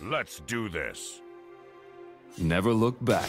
Let's do this. Never look back.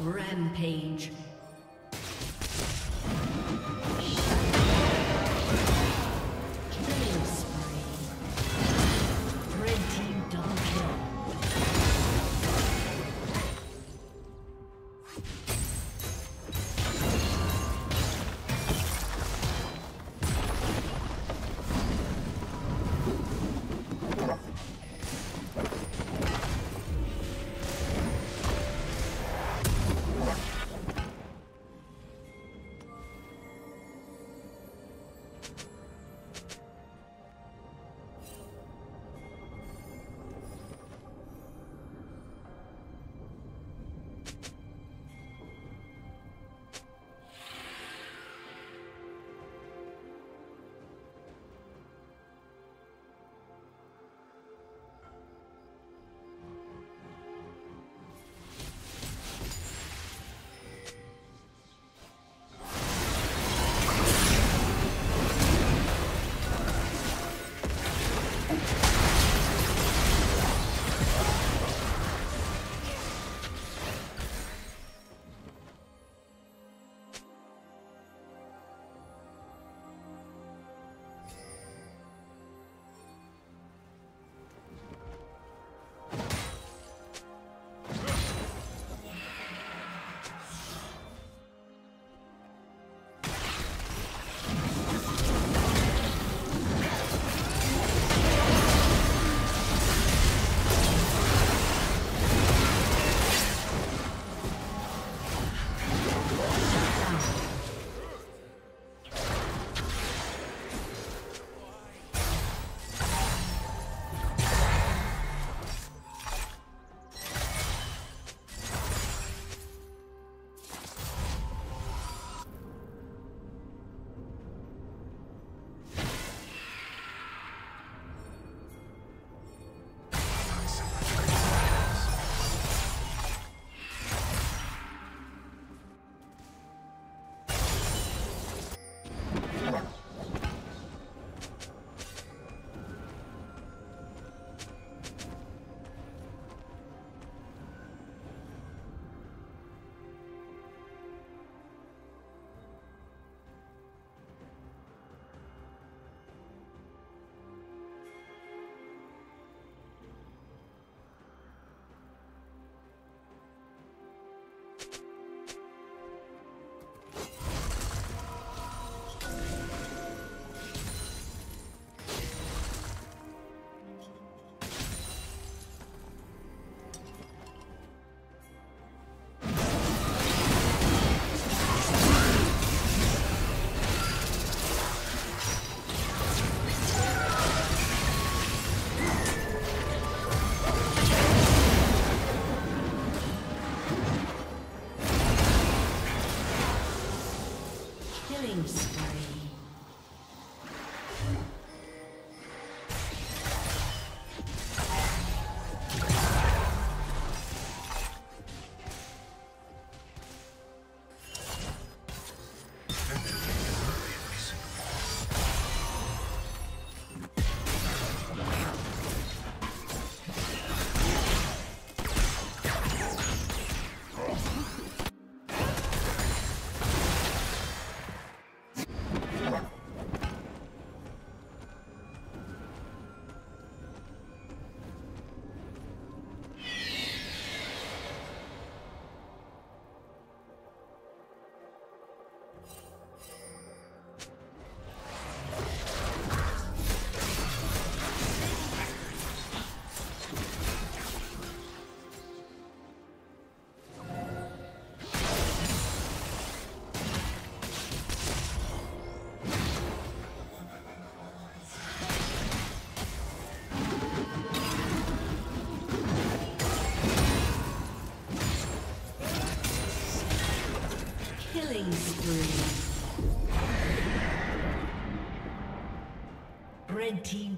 Rampage.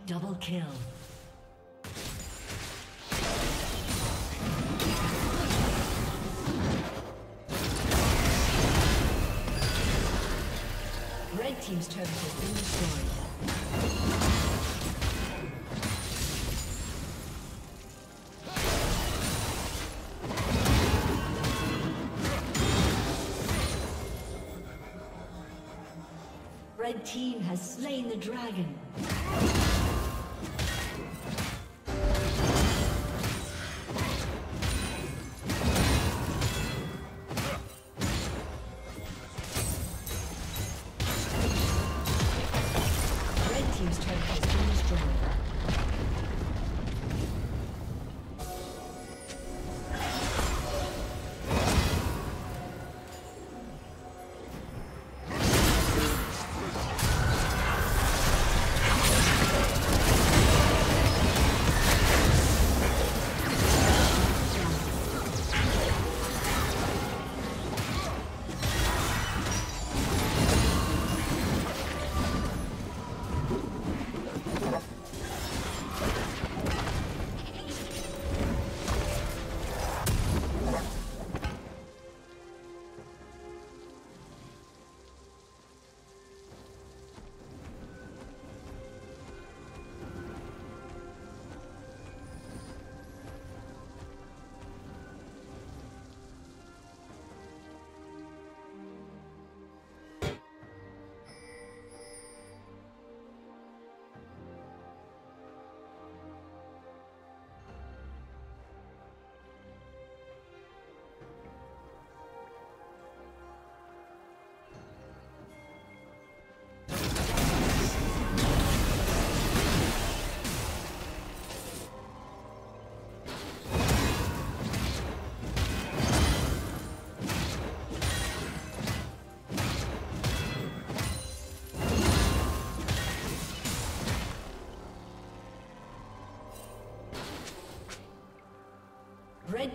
Double kill. Red team's turret has been destroyed. Red team has slain the dragon. Red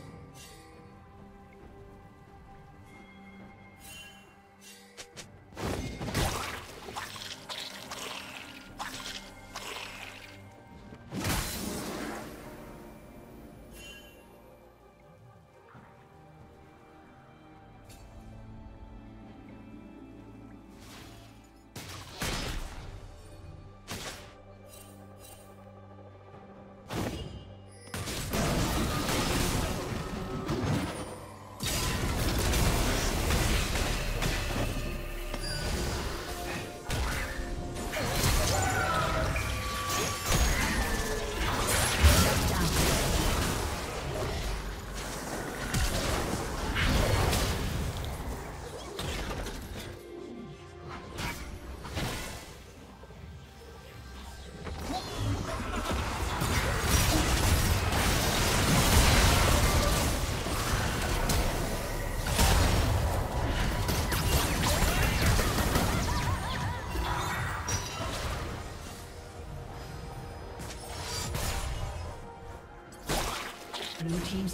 Blue team's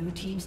Blue team's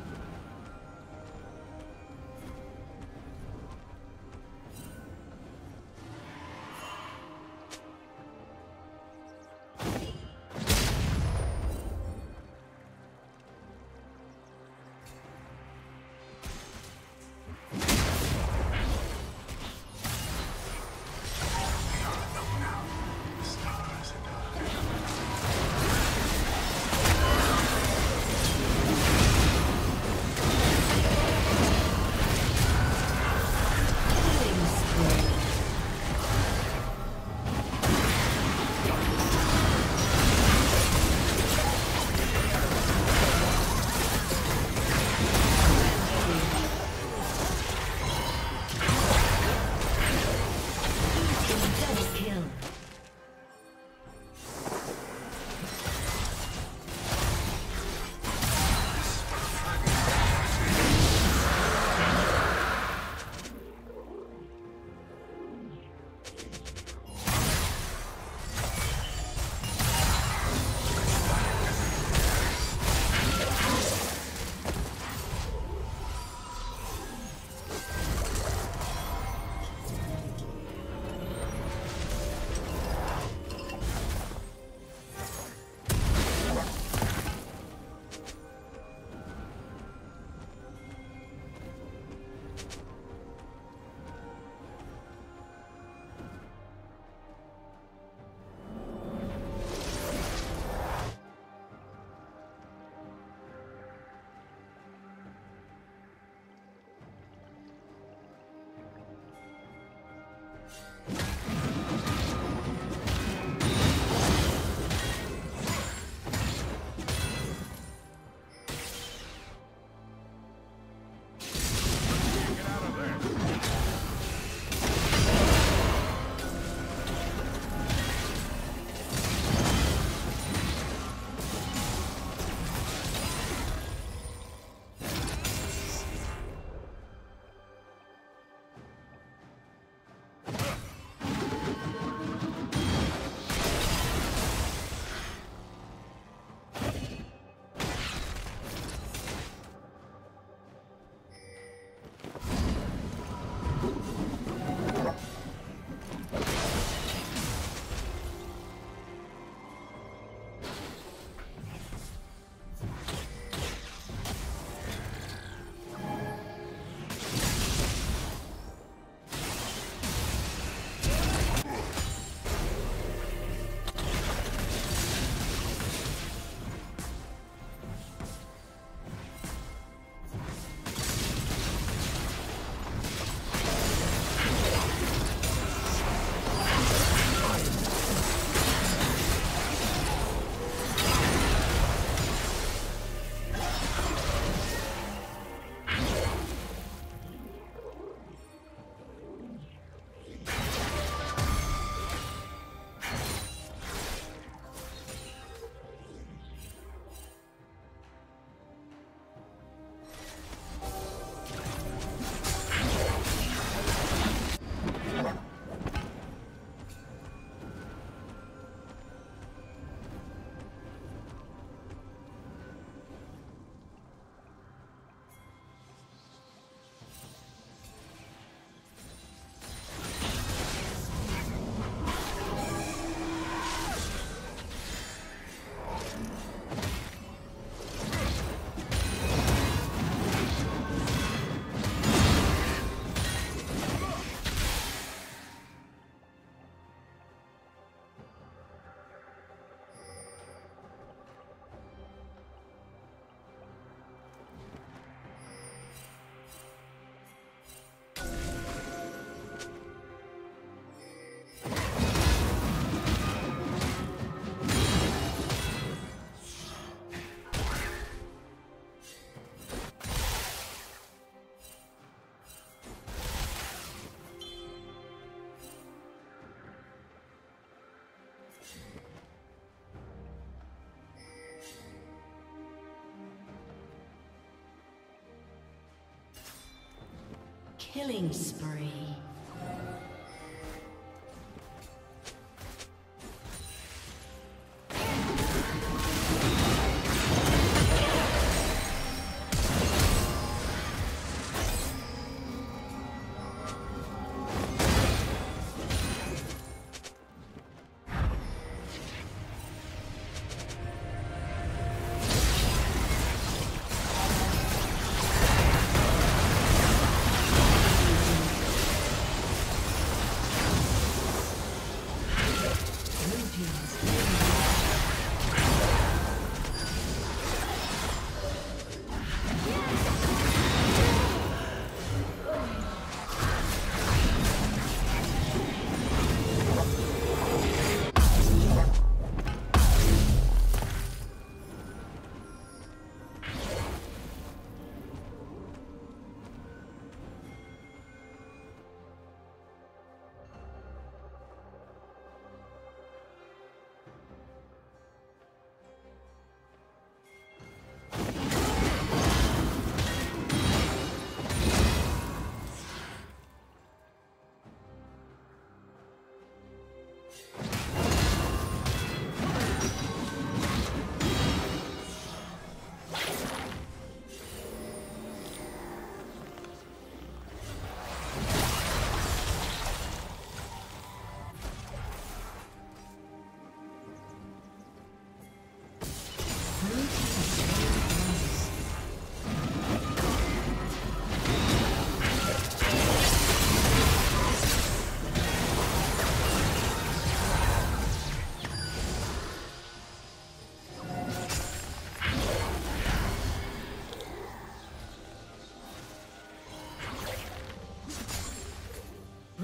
Killing spree.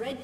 Red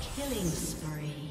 Killing spree.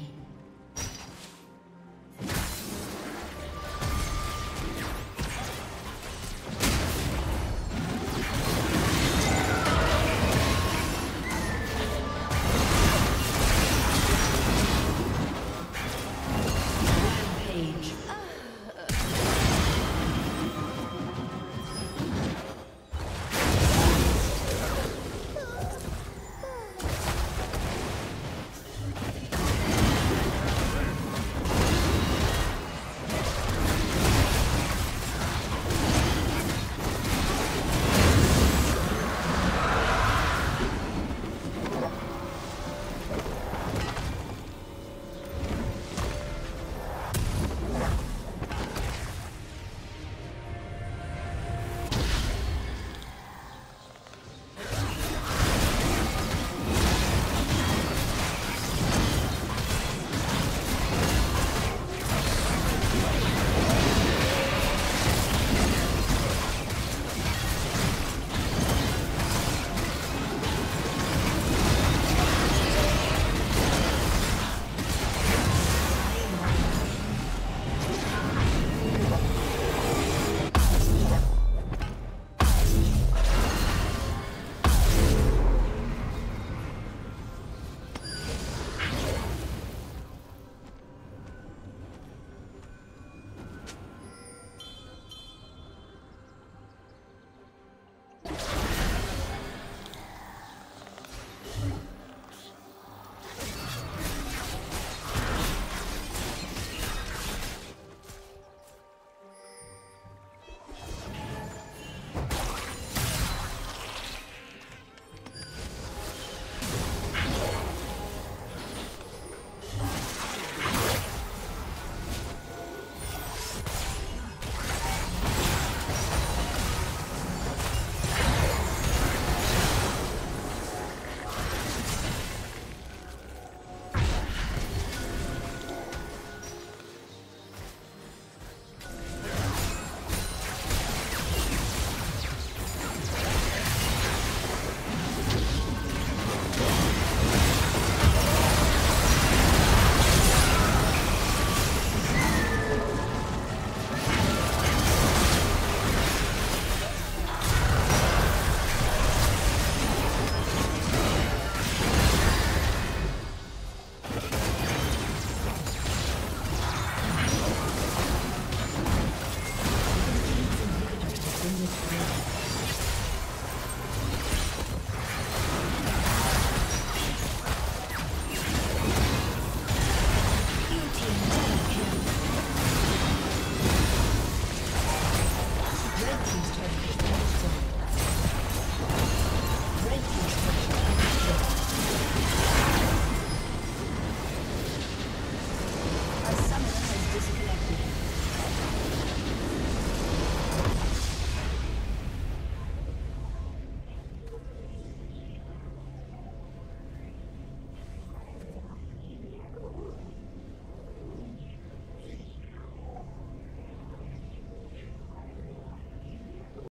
Red team's turret has been destroyed.